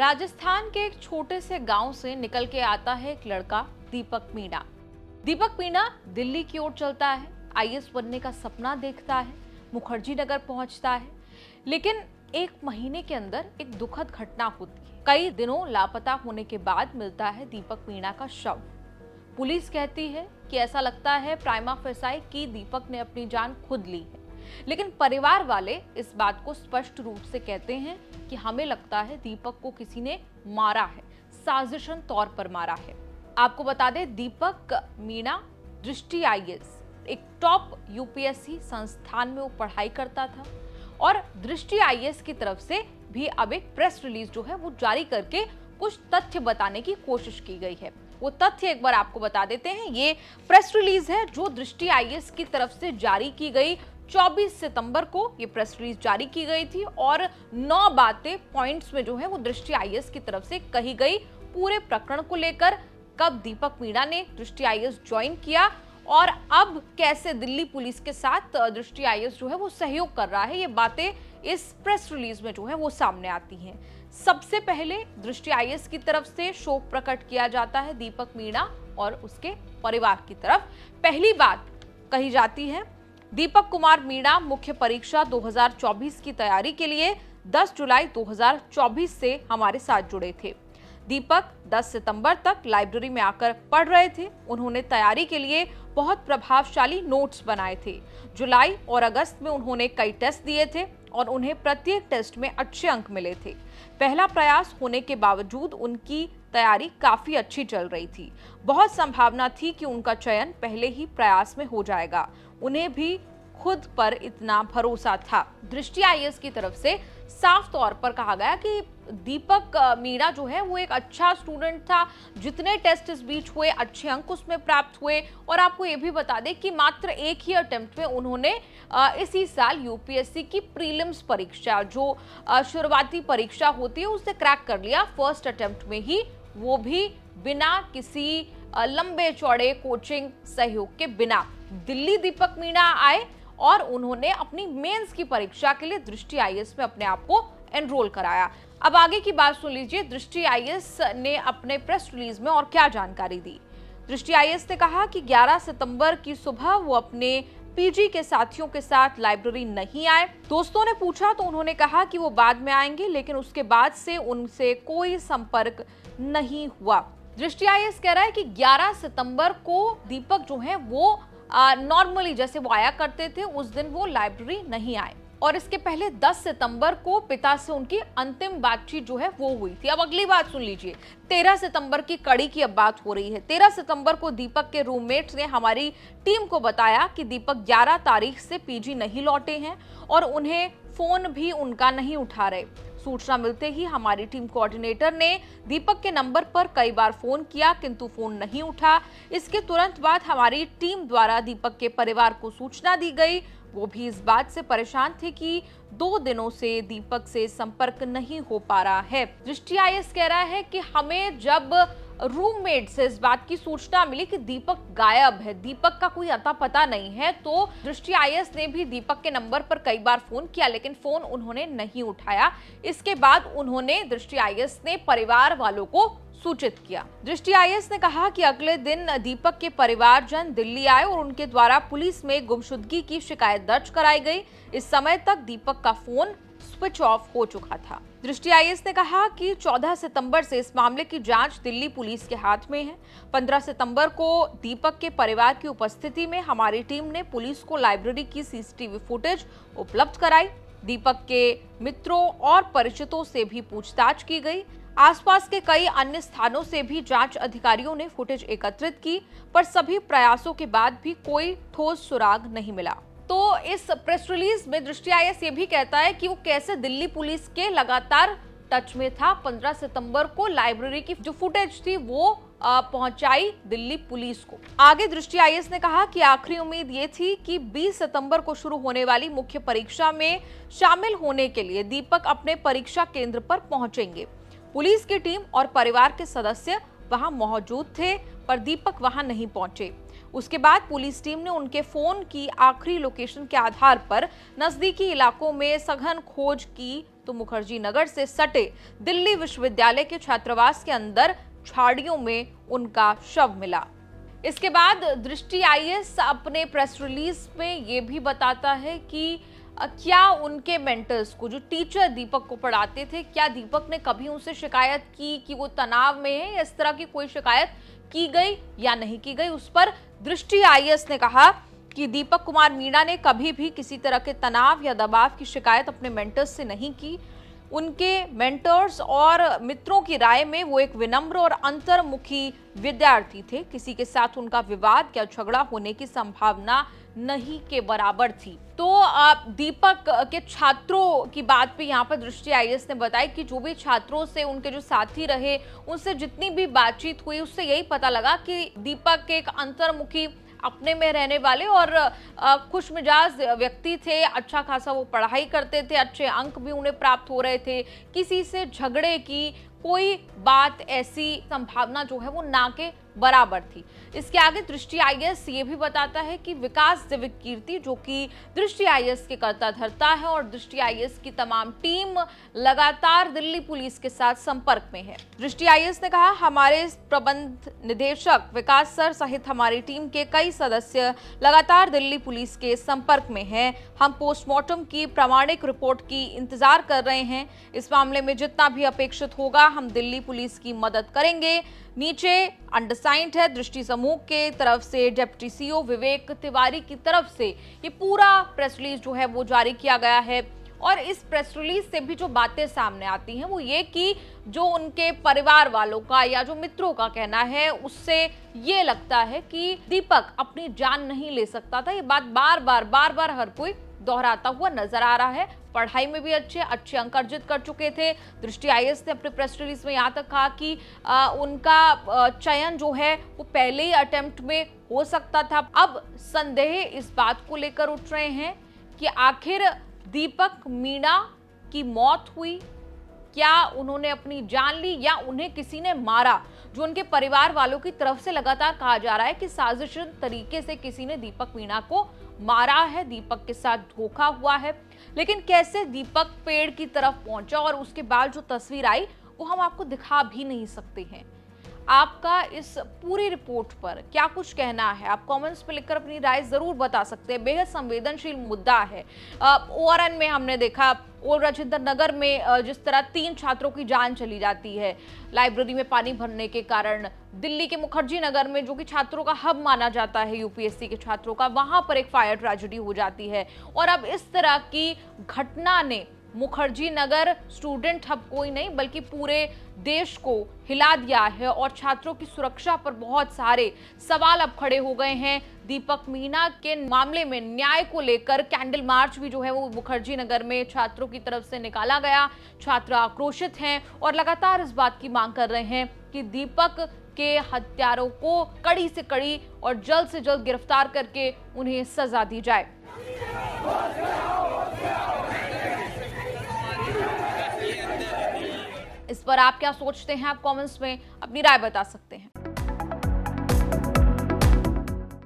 राजस्थान के एक छोटे से गांव से निकल के आता है एक लड़का दीपक मीणा। दीपक मीणा दिल्ली की ओर चलता है, आईएएस बनने का सपना देखता है, मुखर्जी नगर पहुंचता है, लेकिन एक महीने के अंदर एक दुखद घटना होती है। कई दिनों लापता होने के बाद मिलता है दीपक मीणा का शव। पुलिस कहती है कि ऐसा लगता है प्राइमा फेसाई कि दीपक ने अपनी जान खुद ली है, लेकिन परिवार वाले इस बात को स्पष्ट रूप से कहते हैं कि हमें लगता है दीपक को किसी ने मारा है, साजिशन तौर पर मारा है। आपको बता दें, दीपक मीणा दृष्टि आईएस एक टॉप यूपीएससी संस्थान में वो पढ़ाई करता था और दृष्टि आईएस की तरफ से भी अब एक प्रेस रिलीज जो है वो जारी करके कुछ तथ्य बताने की कोशिश की गई है। वो तथ्य एक बार आपको बता देते हैं। ये प्रेस रिलीज है जो दृष्टि आईएस की तरफ से जारी की गई। 24 सितंबर को ये प्रेस रिलीज जारी की गई थी और 9 बातें पॉइंट्स में जो है वो दृष्टि आईएस की तरफ से कही गई पूरे प्रकरण को लेकर। कब दीपक मीणा ने दृष्टि आईएस ज्वाइन किया और अब कैसे दिल्ली पुलिस के साथ दृष्टि आईएस जो है वो सहयोग कर रहा है, ये बातें इस प्रेस रिलीज में जो है वो सामने आती हैं। सबसे पहले दृष्टि आईएस की तरफ से शोक प्रकट किया जाता है दीपक मीणा और उसके परिवार की तरफ। पहली बात कही जाती है, दीपक कुमार मीणा मुख्य परीक्षा 2024 की तैयारी के लिए 10 जुलाई 2024 से हमारे साथ जुड़े थे। दीपक 10 सितंबर तक लाइब्रेरी में आकर पढ़ रहे थे। उन्होंने तैयारी के लिए बहुत प्रभावशाली नोट्स बनाए थे। जुलाई और अगस्त में उन्होंने कई टेस्ट दिए थे और उन्हें प्रत्येक टेस्ट में अच्छे अंक मिले थे। पहला प्रयास होने के बावजूद उनकी तैयारी काफ़ी अच्छी चल रही थी। बहुत संभावना थी कि उनका चयन पहले ही प्रयास में हो जाएगा। उन्हें भी खुद पर इतना भरोसा था। दृष्टि आईएएस की तरफ से साफ तौर पर कहा गया कि दीपक मीणा जो है वो एक अच्छा स्टूडेंट था। जितने टेस्ट इस बीच हुए अच्छे अंक उसमें प्राप्त हुए और आपको ये भी बता दें कि मात्र एक ही अटेम्प्ट में उन्होंने इसी साल यूपीएससी की प्रीलिम्स परीक्षा जो शुरुआती परीक्षा होती है उसे क्रैक कर लिया फर्स्ट अटेम्प्ट में ही, वो भी बिना किसी लंबे चौड़े कोचिंग सहयोग के बिना। दिल्ली दीपक मीणा आए और उन्होंने अपनी मेंस की परीक्षा के लिए दृष्टि आईएएस में अपने आप को एनरोल कराया। अब आगे की बात सुन लीजिए, दृष्टि आईएएस ने अपने प्रेस रिलीज में और क्या जानकारी दी। दृष्टि आईएएस ने कहा कि 11 सितंबर की सुबह वो अपने पीजी के साथियों के साथ लाइब्रेरी नहीं आए। दोस्तों ने पूछा तो उन्होंने कहा कि वो बाद में आएंगे, लेकिन उसके बाद से उनसे कोई संपर्क नहीं हुआ। दृष्टि आईएएस कह रहा है कि 11 सितंबर को दीपक जो है वो नॉर्मली जैसे वो आया करते थे उस दिन वो लाइब्रेरी नहीं आए और इसके पहले 10 सितंबर को पिता से उनकी अंतिम बातचीत जो है वो हुई थी। अब अगली बात सुन लीजिए, 13 सितंबर की कड़ी की अब बात हो रही है। 13 सितंबर को दीपक के रूममेट्स ने हमारी टीम को बताया कि दीपक 11 तारीख से पीजी नहीं लौटे हैं और उन्हें फोन भी उनका नहीं उठा रहे। सूचना मिलते ही हमारी टीम कोऑर्डिनेटर ने दीपक के नंबर पर कई बार फोन किया किंतु फोन नहीं उठा। इसके तुरंत बाद हमारी टीम द्वारा दीपक के परिवार को सूचना दी गई। वो भी इस बात से परेशान थे कि 2 दिनों से दीपक से संपर्क नहीं हो पा रहा है। दृष्टि आईएएस कह रहा है कि हमें जब रूममेट से इस बात की सूचना मिली कि दीपक गायब है, दीपक का कोई अता पता नहीं है, तो दृष्टि आईएएस ने भी दीपक के नंबर पर कई बार फोन किया लेकिन फोन उन्होंने नहीं उठाया। इसके बाद उन्होंने दृष्टि आईएएस ने परिवार वालों को सूचित किया। दृष्टि आईएएस ने कहा कि अगले दिन दीपक के परिवारजन दिल्ली आए और उनके द्वारा पुलिस में गुमशुदगी की शिकायत दर्ज कराई गई। इस समय तक दीपक का फोन स्विच ऑफ हो चुका था। दृष्टि आईएएस ने कहा कि 14 सितंबर से इस मामले की जांच दिल्ली पुलिस के हाथ में है। 15 सितंबर को दीपक के परिवार की उपस्थिति में हमारी टीम ने पुलिस को लाइब्रेरी की सीसीटीवी फुटेज उपलब्ध कराई। दीपक के मित्रों और परिचितों से भी पूछताछ की गई। आसपास के कई अन्य स्थानों से भी जांच अधिकारियों ने फुटेज एकत्रित की, पर सभी प्रयासों के बाद भी कोई ठोस सुराग नहीं मिला। तो इस प्रेस रिलीज में दृष्टि आईएएस ये भी कहता है कि वो कैसे दिल्ली पुलिस के लगातार टच में था। 15 सितंबर को लाइब्रेरी की जो फुटेज थी वो पहुंचाई दिल्ली पुलिस को। आगे दृष्टि आईएएस ने कहा कि आखिरी उम्मीद ये थी कि 20 सितंबर को शुरू होने वाली मुख्य परीक्षा में शामिल होने के लिए दीपक अपने परीक्षा केंद्र पर पहुंचेंगे। पुलिस की टीम और परिवार के सदस्य वहां मौजूद थे, पर दीपक वहां नहीं पहुंचे। उसके बाद पुलिस टीम ने उनके फोन की आखिरी लोकेशन के आधार पर नजदीकी इलाकों में सघन खोज की तो मुखर्जी नगर से सटे दिल्ली विश्वविद्यालय के छात्रावास के अंदर झाड़ियों में उनका शव मिला। इसके बाद दृष्टि आईएस अपने प्रेस रिलीज में ये भी बताता है कि क्या उनके मेंटर्स को, जो टीचर दीपक को पढ़ाते थे, क्या दीपक ने कभी उनसे शिकायत की कि वो तनाव में है, इस तरह की कोई शिकायत की गई या नहीं की गई। उस पर दृष्टि आईएस ने कहा कि दीपक कुमार मीणा ने कभी भी किसी तरह के तनाव या दबाव की शिकायत अपने मेंटर्स से नहीं की। उनके मेंटर्स और मित्रों की राय में वो एक विनम्र और अंतर्मुखी विद्यार्थी थे। किसी के साथ उनका विवाद या झगड़ा होने की संभावना नहीं के बराबर थी। तो दीपक के छात्रों की बात पे यहाँ पर दृष्टि आईएस ने बताया कि जो भी छात्रों से उनके जो साथी रहे, उनसे जितनी भी बातचीत हुई, उससे यही पता लगा कि दीपक एक अंतर्मुखी, अपने में रहने वाले और खुश मिजाज व्यक्ति थे। अच्छा खासा वो पढ़ाई करते थे, अच्छे अंक भी उन्हें प्राप्त हो रहे थे। किसी से झगड़े की कोई बात ऐसी संभावना जो है वो ना के बराबर थी। इसके आगे दृष्टि आईएस ये भी बताता है कि विकास दिव्य कीर्ति, जो कि दृष्टि आईएस के कर्ता धरता है, और दृष्टि आईएस की तमाम टीम लगातार दिल्ली पुलिस के साथ संपर्क में है। दृष्टि आईएस ने कहा, हमारे प्रबंध निदेशक विकास सर सहित हमारी टीम के कई सदस्य लगातार दिल्ली पुलिस के संपर्क में है। हम पोस्टमार्टम की प्रामाणिक रिपोर्ट की इंतजार कर रहे हैं। इस मामले में जितना भी अपेक्षित होगा हम दिल्ली पुलिस की मदद करेंगे। नीचे अंडरसाइंड है दृष्टि समूह के तरफ से डिप्टी सीईओ विवेक तिवारी की तरफ से ये पूरा प्रेस रिलीज जो है वो जारी किया गया है। और इस प्रेस रिलीज से भी जो बातें सामने आती हैं वो ये कि जो उनके परिवार वालों का या जो मित्रों का कहना है, उससे ये लगता है कि दीपक अपनी जान नहीं ले सकता था। ये बात बार बार हर कोई दोहराता हुआ नजर आ रहा है। पढ़ाई में भी अच्छे अंक अर्जित कर चुके थे। दृष्टि आईएस ने अपने प्रेस रिलीज में यहाँ तक कहा कि उनका चयन जो है वो पहले ही अटेम्प्ट में हो सकता था। अब संदेह इस बात को लेकर उठ रहे हैं कि आखिर दीपक मीणा की मौत हुई, क्या उन्होंने अपनी जान ली या उन्हें किसी ने मारा, जो उनके परिवार वालों की तरफ से लगातार कहा जा रहा है कि साजिश तरीके से किसी ने दीपक मीणा को मारा है, दीपक के साथ धोखा हुआ है। लेकिन कैसे दीपक पेड़ की तरफ पहुंचा और उसके बाद जो तस्वीर आई वो हम आपको दिखा भी नहीं सकते हैं। आपका इस पूरी रिपोर्ट पर क्या कुछ कहना है, आप कमेंट्स में लिखकर अपनी राय जरूर बता सकते हैं। बेहद संवेदनशील मुद्दा है। ओआरएन में हमने देखा, और राजेंद्र नगर में जिस तरह 3 छात्रों की जान चली जाती है लाइब्रेरी में पानी भरने के कारण। दिल्ली के मुखर्जी नगर में, जो कि छात्रों का हब माना जाता है, यूपीएससी के छात्रों का, वहां पर एक फायर ट्रेजेडी हो जाती है। और अब इस तरह की घटना ने मुखर्जी नगर स्टूडेंट हब को ही नहीं बल्कि पूरे देश को हिला दिया है। और छात्रों की सुरक्षा पर बहुत सारे सवाल अब खड़े हो गए हैं। दीपक मीणा के मामले में न्याय को लेकर कैंडल मार्च भी जो है वो मुखर्जी नगर में छात्रों की तरफ से निकाला गया। छात्र आक्रोशित हैं और लगातार इस बात की मांग कर रहे हैं कि दीपक के हत्यारों को कड़ी से कड़ी और जल्द से जल्द गिरफ्तार करके उन्हें सजा दी जाए। इस पर आप क्या सोचते हैं, आप कमेंट्स में अपनी राय बता सकते हैं।